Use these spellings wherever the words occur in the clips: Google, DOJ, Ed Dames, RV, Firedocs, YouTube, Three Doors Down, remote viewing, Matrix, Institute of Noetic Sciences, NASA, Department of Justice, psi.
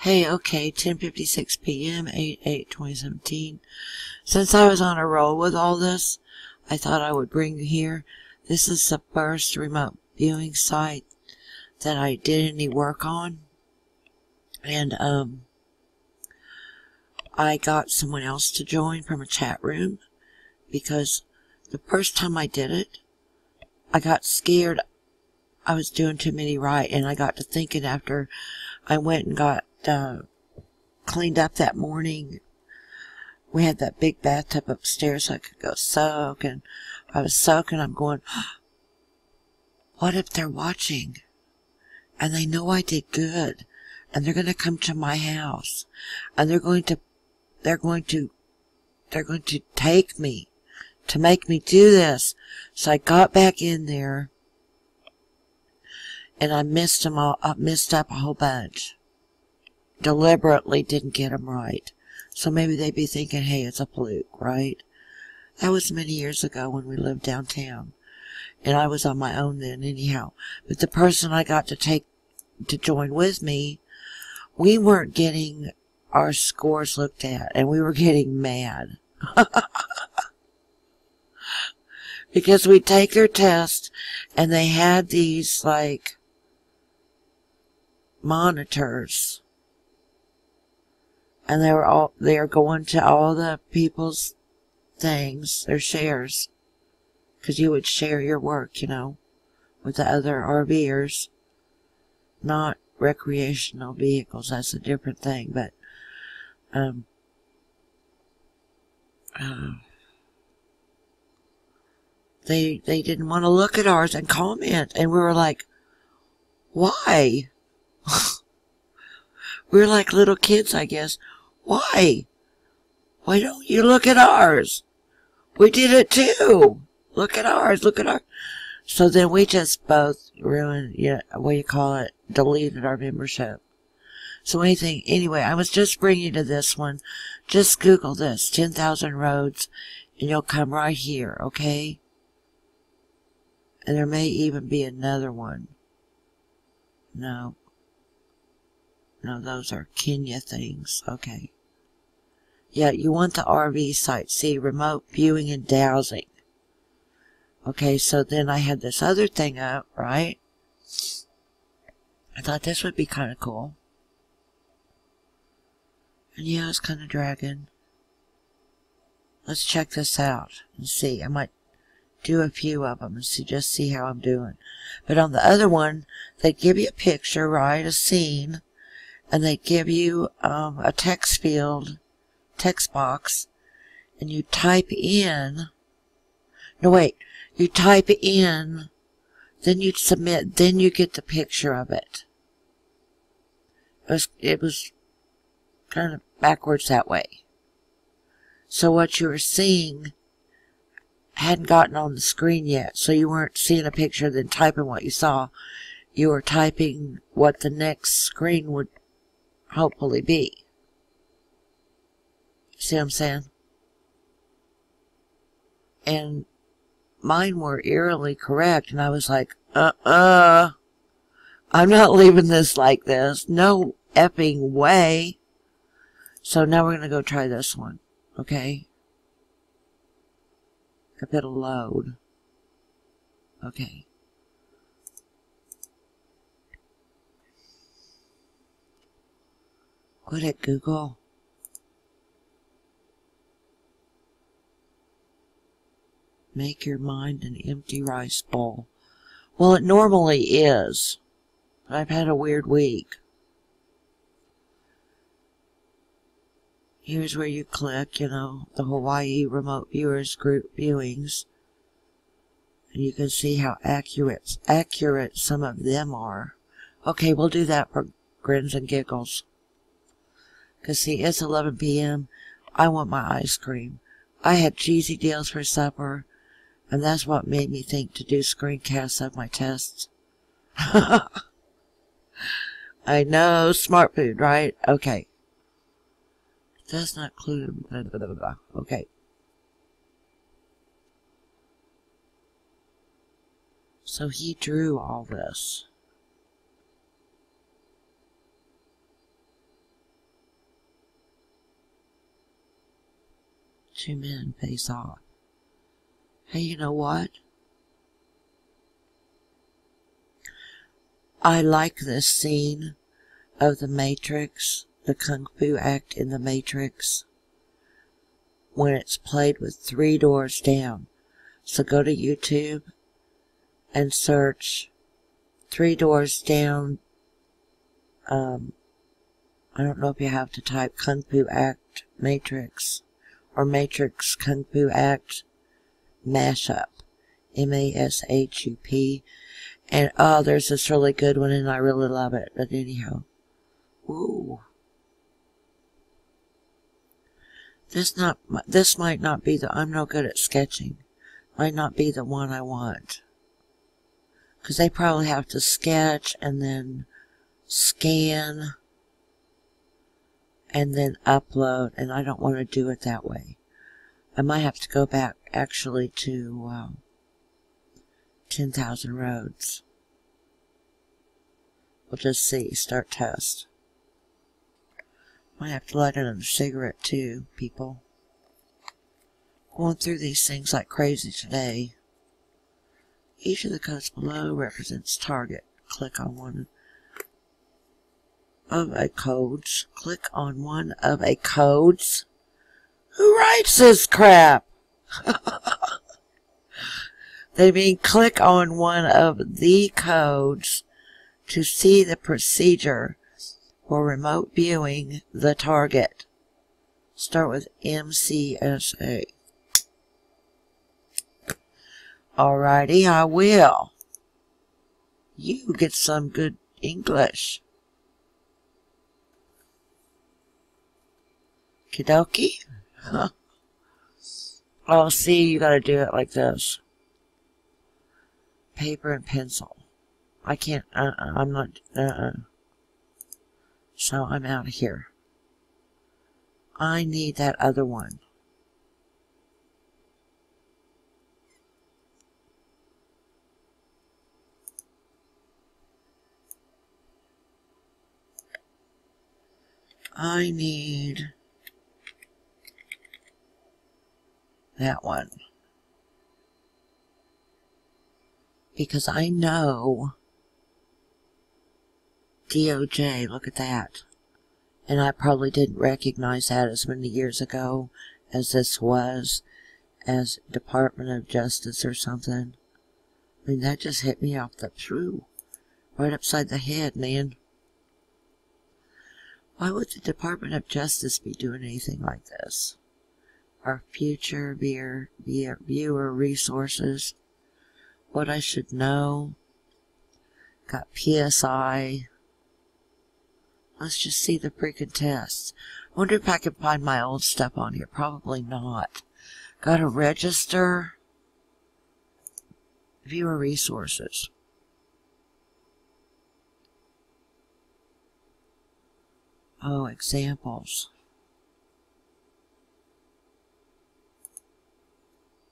Hey, okay, 10:56 p.m., 8/8/2017. Since I was on a roll with all this, I thought I would bring you here. This is the first remote viewing site that I did any work on. And, I got someone else to join from a chat room because the first time I did it, I got scared. I was doing too many right, and I got to thinking after I went and got cleaned up that morning. We had that big bathtub upstairs so I could go soak, and I was soaking. I'm going, what if they're watching and they know I did good and they're going to come to my house and they're going to take me to make me do this. So I got back in there and I missed them all. I missed up a whole bunch. Deliberately didn't get them right. So maybe they'd be thinking, hey, it's a fluke, right? That was many years ago when we lived downtown. And I was on my own then anyhow. But the person I got to join with me, we weren't getting our scores looked at. And we were getting mad. Because we'd take their test and they had these, like, monitors. And they were going to all the people's things, their shares, because you would share your work, you know, with the other RVers, not recreational vehicles. That's a different thing. But they didn't want to look at ours and comment, and we were like, why? We were like little kids, I guess. Why? Why don't you look at ours? We did it too. Look at ours. Look at our. So then we just both ruined, yeah, what do you call it? Deleted our membership. So anything, anyway, I was just bringing you to this one. Just Google this, 10,000 roads, and you'll come right here, okay? And there may even be another one. No. No, those are Kenya things. Okay. Yeah, you want the RV site. See, remote viewing and dowsing. Okay, so then I had this other thing up, right? I thought this would be kind of cool. And yeah, it's kind of dragging. Let's check this out and see. I might do a few of them and see, just see how I'm doing. But on the other one, they give you a picture, right? A scene. And they give you a text field, text box, and you type in, no wait, you type in, then you submit, then you get the picture of it. It was kind of backwards that way. So what you were seeing hadn't gotten on the screen yet, so you weren't seeing a picture then typing what you saw. You were typing what the next screen would hopefully be. See what I'm saying? And mine were eerily correct, and I was like, I'm not leaving this like this. No effing way. So now we're going to go try this one, okay? If it'll load. Okay. Good at Google. Make your mind an empty rice bowl. Well, it normally is. I've had a weird week. Here's where you click, you know, the Hawaii Remote Viewers Group Viewings. And you can see how accurate some of them are. Okay, we'll do that for grins and giggles. Because, see, it's 11 p.m. I want my ice cream. I had cheesy deals for supper, and that's what made me think to do screencasts of my tests. I know, smart food, right? Okay. That's not clue. Blah, blah, blah, blah. Okay. So he drew all this. Two men face off. Hey, you know what? I like this scene of the Matrix, the Kung Fu act in the Matrix, when it's played with Three Doors Down. So go to YouTube and search Three Doors Down. I don't know if you have to type Kung Fu act Matrix or Matrix Kung Fu act mashup, mashup. And oh, there's this really good one, and I really love it. But anyhow, ooh, this might not be the. I'm no good at sketching. Might not be the one I want, because they probably have to sketch and then scan and then upload, and I don't want to do it that way. I might have to go back actually to 10,000 roads. We'll just see. Start test. Might have to light another cigarette too, people. Going through these things like crazy today. Each of the codes below represents target. Click on one of a codes. Click on one of a codes. Who writes this crap? They mean click on one of the codes to see the procedure for remote viewing the target. Start with MCSA. Alrighty, I will. You get some good English. Kidoki? Huh. Oh, see, you gotta do it like this. Paper and pencil. I can't, I'm not, So I'm out of here. I need that other one. I need that one, because I know DOJ, look at that, and I probably didn't recognize that as many years ago as this was, as Department of Justice or something. I mean, that just hit me off the shrew, right upside the head, man. Why would the Department of Justice be doing anything like this? Our future viewer resources, what I should know, got PSI. Let's just see the freaking tests. Wonder if I can find my old stuff on here. Probably not. Gotta register viewer resources. Oh, examples.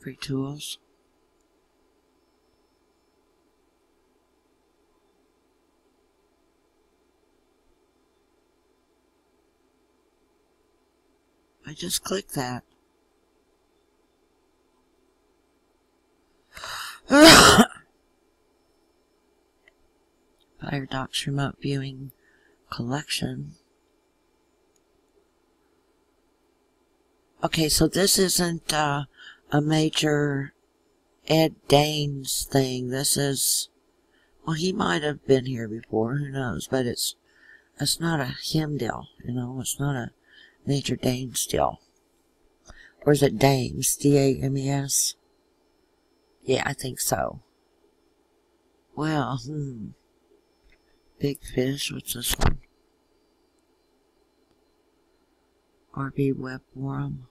Free tools. I just click that. Firedocs remote viewing collection. Okay, so this isn't a major Ed Dames thing. This is, well, he might have been here before, who knows, but it's not a him deal, you know, it's not a Major Dames deal. Or is it Dames, D-A-M-E-S? Yeah, I think so. Well, Big Fish, what's this one? RV Web Forum.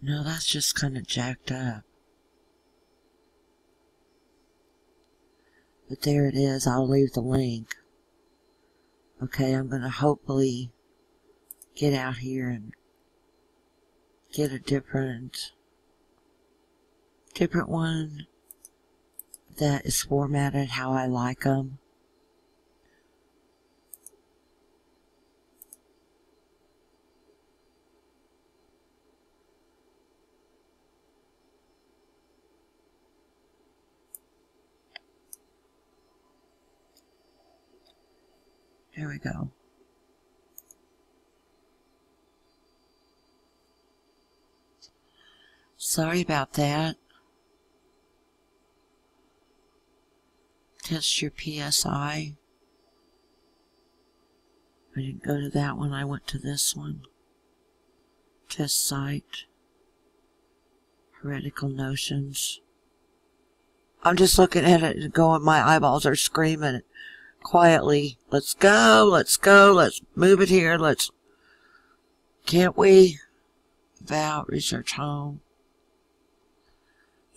No, that's just kind of jacked up. But there it is. I'll leave the link. Okay, I'm going to hopefully get out here and get a different one that is formatted how I like them. There we go. Sorry about that. Test your PSI. I didn't go to that one, I went to this one. Test site. Heretical notions. I'm just looking at it and going, my eyeballs are screaming quietly. Let's go, let's go, let's move it here, let's... Can't we? About research home.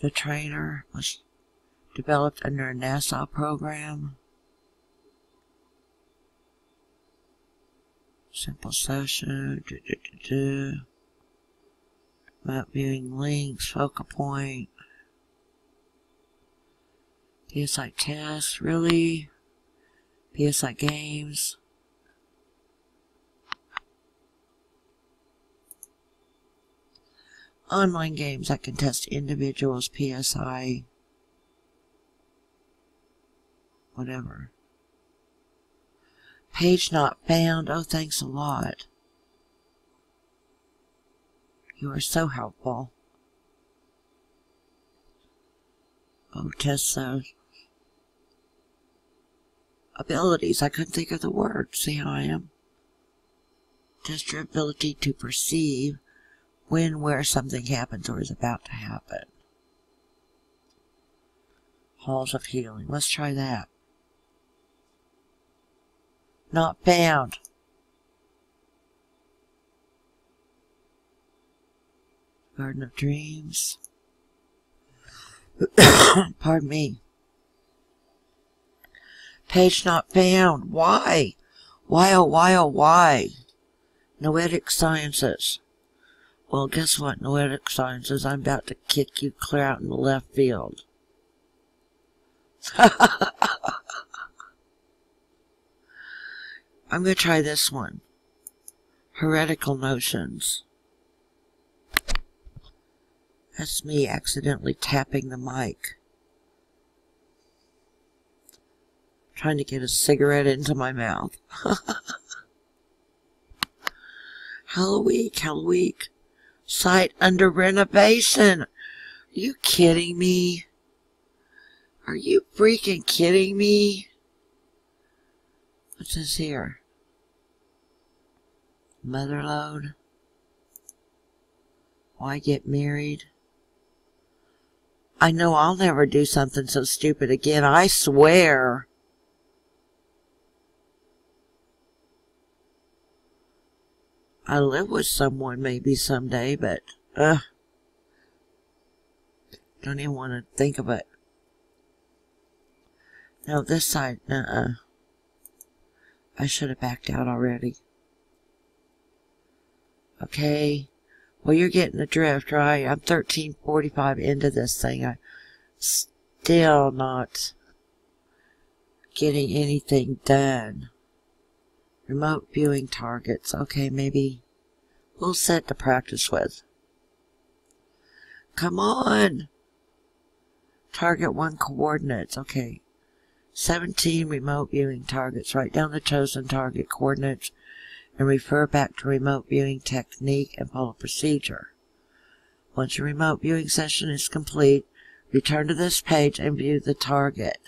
The trainer was developed under a NASA program. Simple session. About viewing links, focal point. PSI tests, really? PSI games. Online games, I can test individuals, PSI, whatever. Page not found, oh thanks a lot. You are so helpful. Oh, test those. Abilities, I couldn't think of the word, see how I am? Test your ability to perceive when, where something happens or is about to happen. Halls of healing. Let's try that. Not found. Garden of Dreams. Pardon me. Page not found. Why? Why, oh, why, oh, why? Noetic Sciences. Well, guess what, Noetic Sciences? I'm about to kick you clear out in the left field. I'm going to try this one. Heretical notions. That's me accidentally tapping the mic. Trying to get a cigarette into my mouth. Hell week. Site under renovation. Are you kidding me? Are you freaking kidding me? What's this here? Motherlode. Why get married? I know I'll never do something so stupid again, I swear. I live with someone maybe someday, but don't even want to think of it. No, this side, I should have backed out already. Okay, well you're getting the drift, right? I'm 13:45 into this thing. I'm still not getting anything done. Remote viewing targets. Okay, maybe we'll set to practice with. Come on! Target 1 coordinates. Okay. 17 remote viewing targets. Write down the chosen target coordinates and refer back to remote viewing technique and follow procedure. Once your remote viewing session is complete, return to this page and view the target.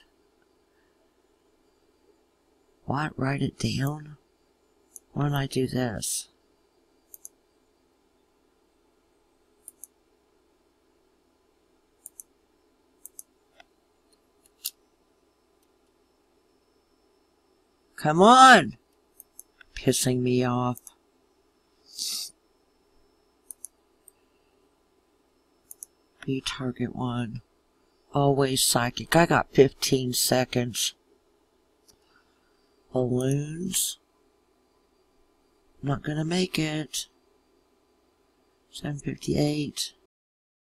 What? Write it down? Why don't I do this? Come on! Pissing me off. Be target 1. Always psychic. I got 15 seconds. Balloons. Not gonna make it. 7:58.